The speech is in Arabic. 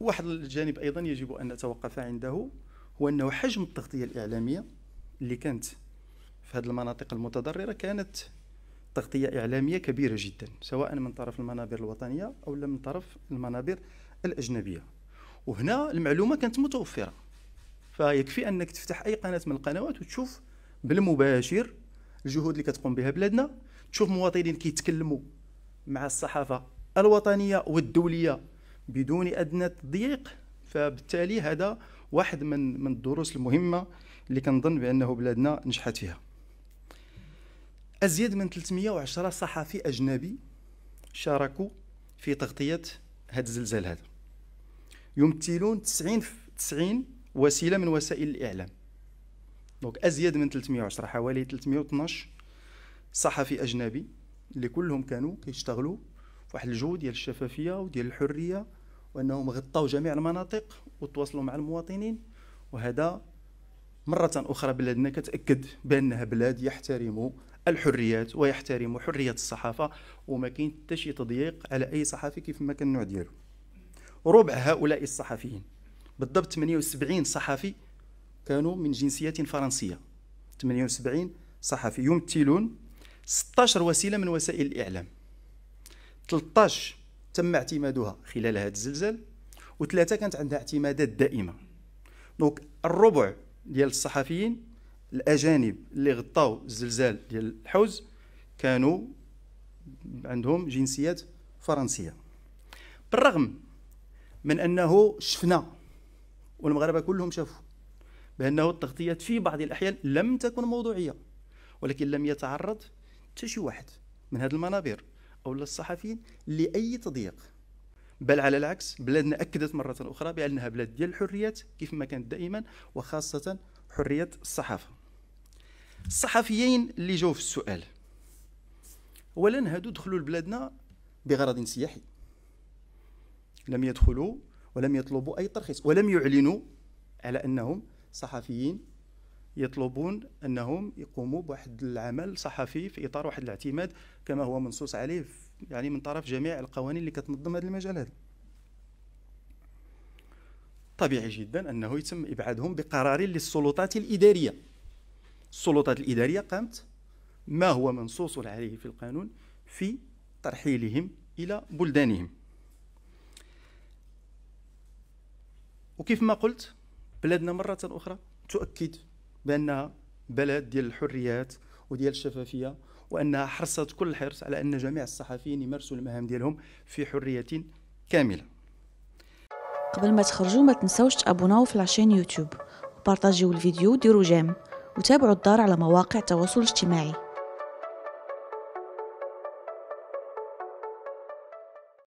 واحد الجانب أيضا يجب أن نتوقف عنده هو أنه حجم التغطية الإعلامية اللي كانت في هذه المناطق المتضررة كانت تغطية إعلامية كبيرة جدا، سواء من طرف المنابر الوطنية أو من طرف المنابر الأجنبية. وهنا المعلومة كانت متوفرة، فيكفي أنك تفتح أي قناة من القنوات وتشوف بالمباشر الجهود اللي كتقوم بها بلادنا، تشوف مواطنين كيتكلموا مع الصحافة الوطنية والدولية بدون أدنى تضييق. فبالتالي هذا واحد من الدروس المهمة اللي كنظن بأنه بلادنا نجحت فيها. أزيد من 310 صحفي أجنبي شاركوا في تغطية هذا الزلزال، هذا يمثلون 90 وسيلة من وسائل الإعلام. دونك أزيد من 310، حوالي 312 صحفي أجنبي اللي كلهم كانوا كيشتغلوا في واحد الجو ديال الشفافية وديال الحرية، وأنهم غطاو جميع المناطق وتواصلوا مع المواطنين. وهذا مرة أخرى بلادنا كتأكد بأنها بلاد يحترم الحريات ويحترم حرية الصحافة، وما كاين حتى شي تضييق على أي صحفي كيف ما كان النوع ديالو. ربع هؤلاء الصحفيين بالضبط 78 صحفي كانوا من جنسية فرنسية، 78 صحفي يمثلون 16 وسيلة من وسائل الإعلام، 13 تم اعتمادها خلال هذا الزلزال و3 كانت عندها اعتمادات دائمة. دونك الربع ديال الصحفيين الأجانب اللي غطاو الزلزال ديال الحوز كانوا عندهم جنسيات فرنسية، بالرغم من أنه شفنا والمغاربة كلهم شافوا بأنه التغطيات في بعض الأحيان لم تكن موضوعية، ولكن لم يتعرض حتى شي واحد من هذه المنابر أو للصحفيين لأي تضييق. بل على العكس، بلادنا أكدت مرة أخرى بأنها بلاد ديال الحريات كيف ما كانت دائما، وخاصة حرية الصحافة. الصحفيين اللي جاوا في السؤال، أولا هادو دخلوا لبلادنا بغرض سياحي، لم يدخلوا ولم يطلبوا أي ترخيص ولم يعلنوا على أنهم صحفيين يطلبون أنهم يقوموا بواحد العمل صحفي في إطار واحد الاعتماد كما هو منصوص عليه يعني من طرف جميع القوانين اللي كتنظم هذا المجال. هذا طبيعي جدا أنه يتم إبعادهم بقرار للسلطات الإدارية. السلطات الإدارية قامت ما هو منصوص عليه في القانون في ترحيلهم إلى بلدانهم. وكيف ما قلت، بلادنا مرة أخرى تؤكد بأنها بلد ديال الحريات وديال الشفافية، وأنها حرصت كل الحرص على أن جميع الصحفيين يمارسوا المهام ديالهم في حرية كاملة. قبل ما تخرجوا ما تنسوش تابوناو في لاشين يوتيوب وبارطاجيو الفيديو، ديروا جيم وتابعوا الدار على مواقع التواصل الاجتماعي.